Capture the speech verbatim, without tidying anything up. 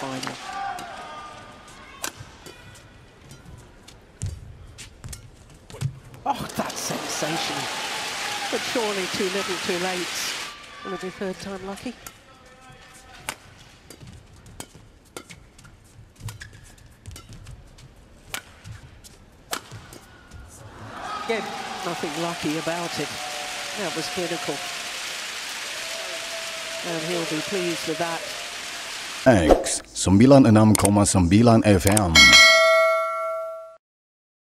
final. Oh, that's sensational. But surely too little, too late. It'll be third time lucky. Again, nothing lucky about it. That was clinical. And he'll be pleased with that. X ninety-enam koma sembilan F M.